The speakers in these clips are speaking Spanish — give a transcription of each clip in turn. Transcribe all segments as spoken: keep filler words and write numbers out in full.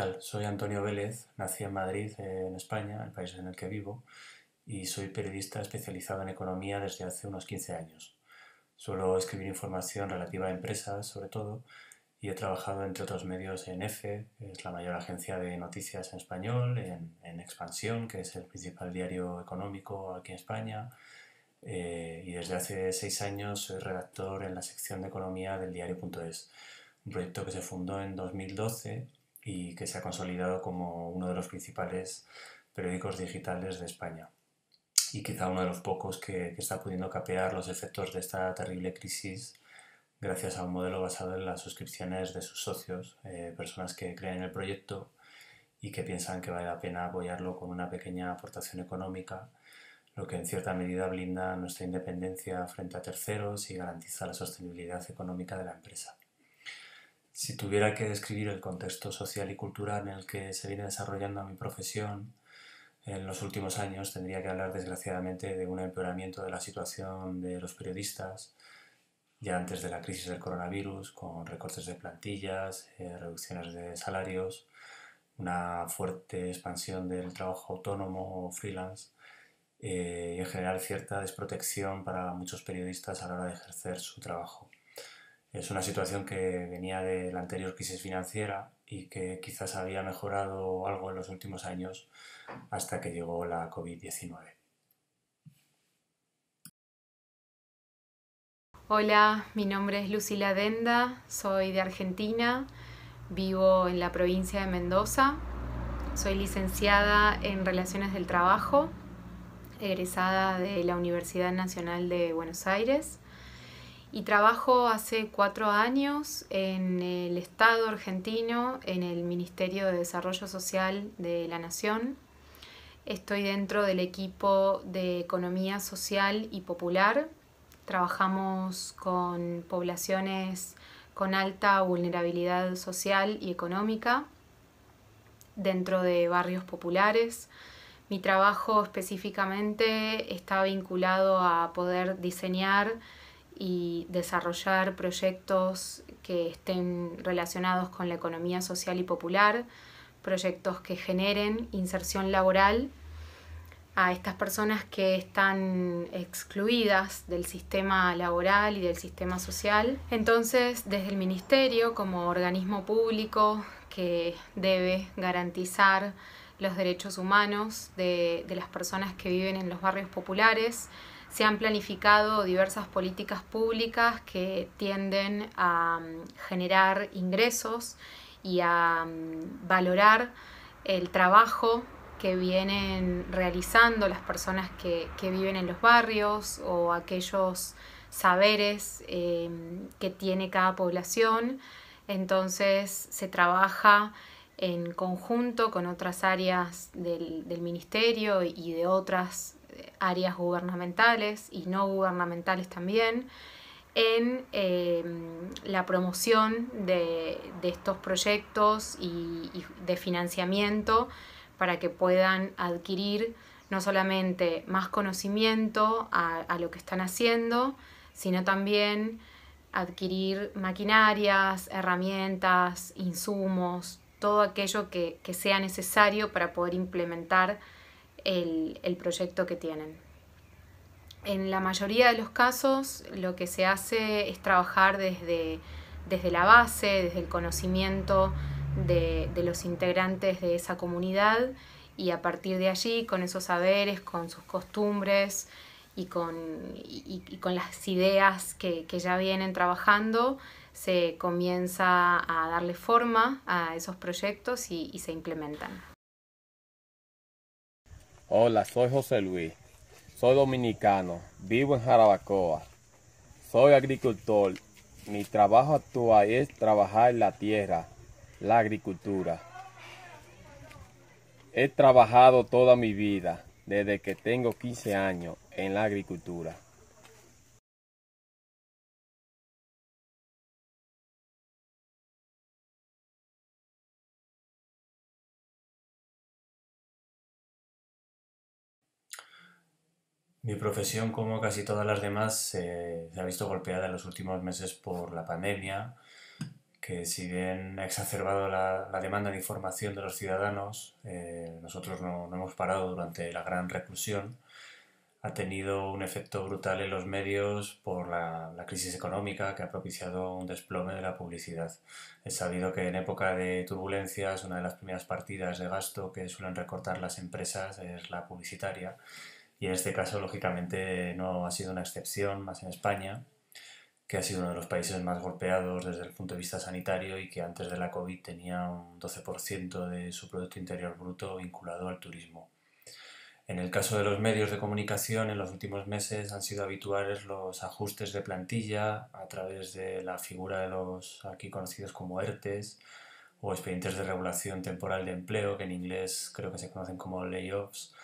tal? Soy Antonio Vélez, nací en Madrid, en España, el país en el que vivo, y soy periodista especializado en economía desde hace unos quince años. Suelo escribir información relativa a empresas, sobre todo, y he trabajado entre otros medios en EFE, que es la mayor agencia de noticias en español, en, en Expansión, que es el principal diario económico aquí en España, eh, y desde hace seis años soy redactor en la sección de economía del diario punto es, un proyecto que se fundó en dos mil doce y que se ha consolidado como uno de los principales periódicos digitales de España, y quizá uno de los pocos que, que está pudiendo capear los efectos de esta terrible crisis gracias a un modelo basado en las suscripciones de sus socios, eh, personas que creen en el proyecto y que piensan que vale la pena apoyarlo con una pequeña aportación económica, lo que en cierta medida blinda nuestra independencia frente a terceros y garantiza la sostenibilidad económica de la empresa. Si tuviera que describir el contexto social y cultural en el que se viene desarrollando mi profesión en los últimos años, tendría que hablar desgraciadamente de un empeoramiento de la situación de los periodistas, ya antes de la crisis del coronavirus, con recortes de plantillas, eh, reducciones de salarios, una fuerte expansión del trabajo autónomo o freelance, eh, y en general cierta desprotección para muchos periodistas a la hora de ejercer su trabajo. Es una situación que venía de la anterior crisis financiera y que quizás había mejorado algo en los últimos años hasta que llegó la COVID diecinueve. Hola, mi nombre es Lucila Denda, soy de Argentina, vivo en la provincia de Mendoza, soy licenciada en Relaciones del Trabajo, egresada de la Universidad Nacional de Buenos Aires y trabajo hace cuatro años en el Estado argentino, en el Ministerio de Desarrollo Social de la Nación. Estoy dentro del equipo de Economía Social y Popular. Trabajamos con poblaciones con alta vulnerabilidad social y económica dentro de barrios populares. Mi trabajo específicamente está vinculado a poder diseñar y desarrollar proyectos que estén relacionados con la economía social y popular, proyectos que generen inserción laboral a estas personas que están excluidas del sistema laboral y del sistema social. Entonces, desde el Ministerio, como organismo público que debe garantizar los derechos humanos de, de las personas que viven en los barrios populares, se han planificado diversas políticas públicas que tienden a generar ingresos y a valorar el trabajo que vienen realizando las personas que, que viven en los barrios o aquellos saberes eh, que tiene cada población. Entonces se trabaja en conjunto con otras áreas del, del ministerio y de otras áreas gubernamentales y no gubernamentales también en eh, la promoción de, de estos proyectos y, y de financiamiento para que puedan adquirir no solamente más conocimiento a, a lo que están haciendo, sino también adquirir maquinarias, herramientas, insumos, todo aquello que, que sea necesario para poder implementar el, el proyecto que tienen. En la mayoría de los casos lo que se hace es trabajar desde, desde la base, desde el conocimiento De, de los integrantes de esa comunidad, y a partir de allí, con esos saberes, con sus costumbres y con, y, y con las ideas que, que ya vienen trabajando, se comienza a darle forma a esos proyectos y, y se implementan. Hola, soy José Luis, soy dominicano, vivo en Jarabacoa, soy agricultor, mi trabajo actual es trabajar en la tierra, la agricultura. He trabajado toda mi vida, desde que tengo quince años, en la agricultura. Mi profesión, como casi todas las demás, eh, se ha visto golpeada en los últimos meses por la pandemia, que si bien ha exacerbado la, la demanda de información de los ciudadanos, eh, nosotros no, no hemos parado durante la gran reclusión, ha tenido un efecto brutal en los medios por la, la crisis económica que ha propiciado un desplome de la publicidad. Es sabido que en época de turbulencias una de las primeras partidas de gasto que suelen recortar las empresas es la publicitaria, y en este caso, lógicamente, no ha sido una excepción, más en España, que ha sido uno de los países más golpeados desde el punto de vista sanitario y que antes de la COVID tenía un doce por ciento de su Producto Interior Bruto vinculado al turismo. En el caso de los medios de comunicación, en los últimos meses han sido habituales los ajustes de plantilla a través de la figura de los aquí conocidos como ERTEs o expedientes de regulación temporal de empleo, que en inglés creo que se conocen como layoffs,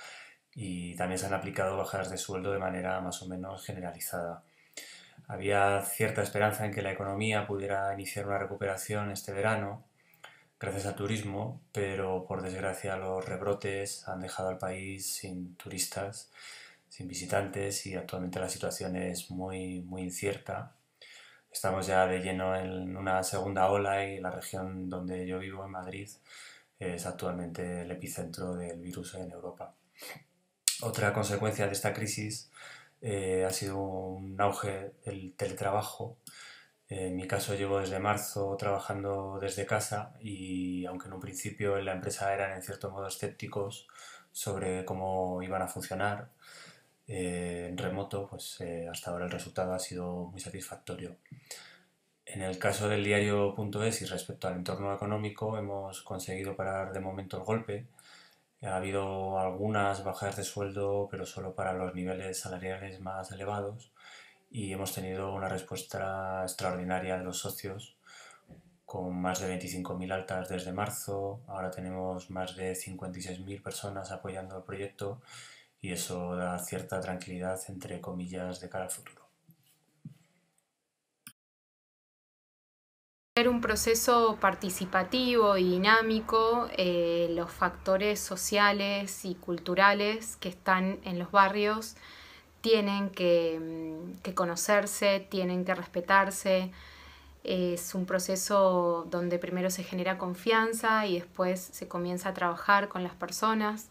y también se han aplicado bajadas de sueldo de manera más o menos generalizada. Había cierta esperanza en que la economía pudiera iniciar una recuperación este verano, gracias al turismo, pero por desgracia los rebrotes han dejado al país sin turistas, sin visitantes, y actualmente la situación es muy, muy incierta. Estamos ya de lleno en una segunda ola y la región donde yo vivo, en Madrid, es actualmente el epicentro del virus en Europa. Otra consecuencia de esta crisis eh, ha sido un auge del teletrabajo. En mi caso llevo desde marzo trabajando desde casa y, aunque en un principio en la empresa eran en cierto modo escépticos sobre cómo iban a funcionar eh, en remoto, pues eh, hasta ahora el resultado ha sido muy satisfactorio. En el caso del diario punto es y respecto al entorno económico, hemos conseguido parar de momento el golpe. Ha habido algunas bajadas de sueldo, pero solo para los niveles salariales más elevados, y hemos tenido una respuesta extraordinaria de los socios, con más de veinticinco mil altas desde marzo. Ahora tenemos más de cincuenta y seis mil personas apoyando el proyecto, y eso da cierta tranquilidad, entre comillas, de cara al futuro. Un proceso participativo y dinámico, eh, los factores sociales y culturales que están en los barrios tienen que, que conocerse, tienen que respetarse. Es un proceso donde primero se genera confianza y después se comienza a trabajar con las personas.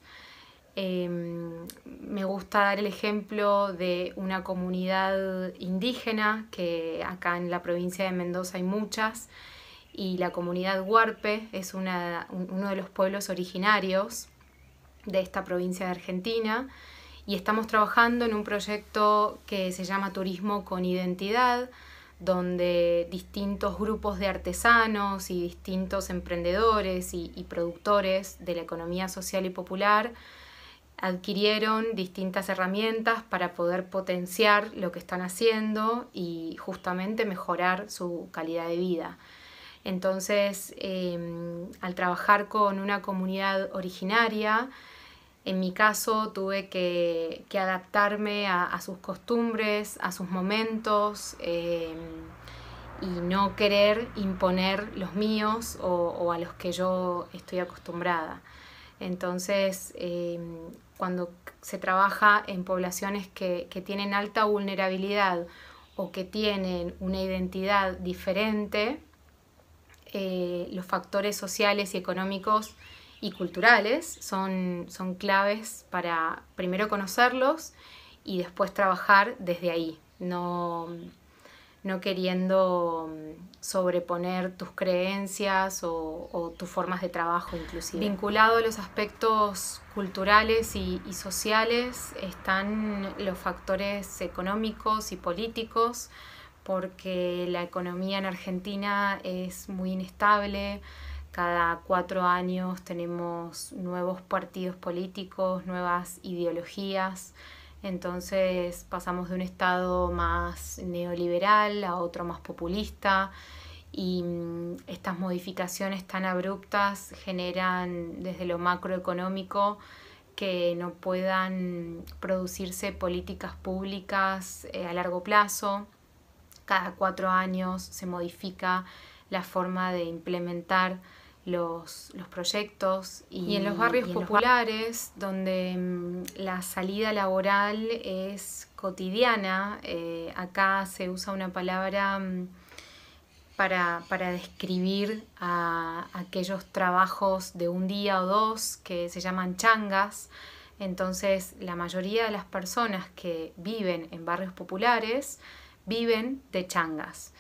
Eh, me gusta dar el ejemplo de una comunidad indígena, que acá en la provincia de Mendoza hay muchas, y la comunidad Huarpe es una, uno de los pueblos originarios de esta provincia de Argentina, y estamos trabajando en un proyecto que se llama Turismo con Identidad, donde distintos grupos de artesanos y distintos emprendedores y, y productores de la economía social y popular adquirieron distintas herramientas para poder potenciar lo que están haciendo y justamente mejorar su calidad de vida. Entonces, eh, al trabajar con una comunidad originaria, en mi caso tuve que, que adaptarme a, a sus costumbres, a sus momentos, eh, y no querer imponer los míos o, o a los que yo estoy acostumbrada. Entonces, eh, cuando se trabaja en poblaciones que, que tienen alta vulnerabilidad o que tienen una identidad diferente, eh, los factores sociales y económicos y culturales son, son claves para primero conocerlos y después trabajar desde ahí, no, no queriendo sobreponer tus creencias o, o tus formas de trabajo inclusive. Vinculado a los aspectos culturales y, y sociales están los factores económicos y políticos, porque la economía en Argentina es muy inestable. Cada cuatro años tenemos nuevos partidos políticos, nuevas ideologías. Entonces pasamos de un estado más neoliberal a otro más populista, y estas modificaciones tan abruptas generan desde lo macroeconómico que no puedan producirse políticas públicas a largo plazo. Cada cuatro años se modifica la forma de implementar Los, los proyectos y, y en los barrios populares, los bar donde mmm, la salida laboral es cotidiana. Eh, acá se usa una palabra mmm, para, para describir a aquellos trabajos de un día o dos que se llaman changas. Entonces, la mayoría de las personas que viven en barrios populares viven de changas,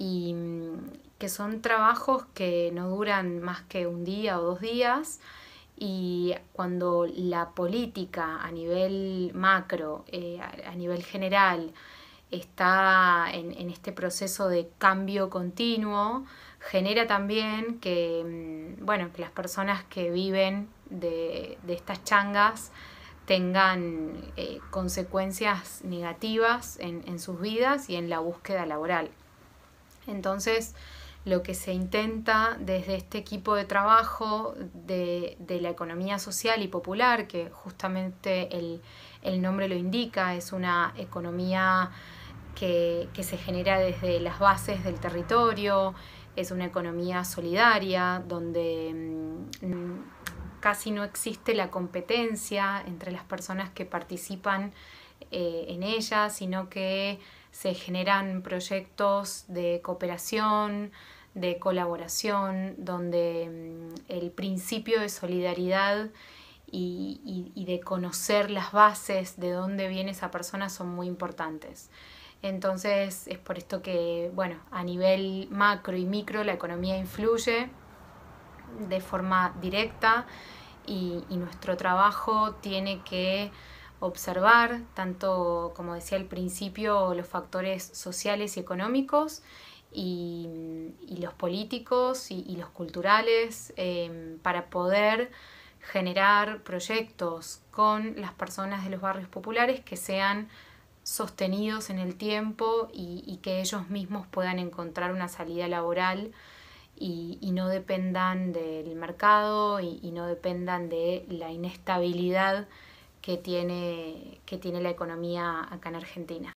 y que son trabajos que no duran más que un día o dos días, y cuando la política a nivel macro, eh, a nivel general, está en, en este proceso de cambio continuo, genera también que, bueno, que las personas que viven de, de estas changas tengan eh, consecuencias negativas en, en sus vidas y en la búsqueda laboral. Entonces, lo que se intenta desde este equipo de trabajo de, de la economía social y popular, que justamente el, el nombre lo indica, es una economía que, que se genera desde las bases del territorio, es una economía solidaria, donde mmm, casi no existe la competencia entre las personas que participan eh, en ella, sino que se generan proyectos de cooperación, de colaboración, donde el principio de solidaridad y, y, y de conocer las bases de dónde viene esa persona son muy importantes. Entonces, es por esto que, bueno, a nivel macro y micro la economía influye de forma directa, y, y nuestro trabajo tiene que observar, tanto como decía al principio, los factores sociales y económicos, y, y los políticos y, y los culturales, eh, para poder generar proyectos con las personas de los barrios populares que sean sostenidos en el tiempo y, y que ellos mismos puedan encontrar una salida laboral y, y no dependan del mercado y, y no dependan de la inestabilidad que tiene, que tiene la economía acá en Argentina.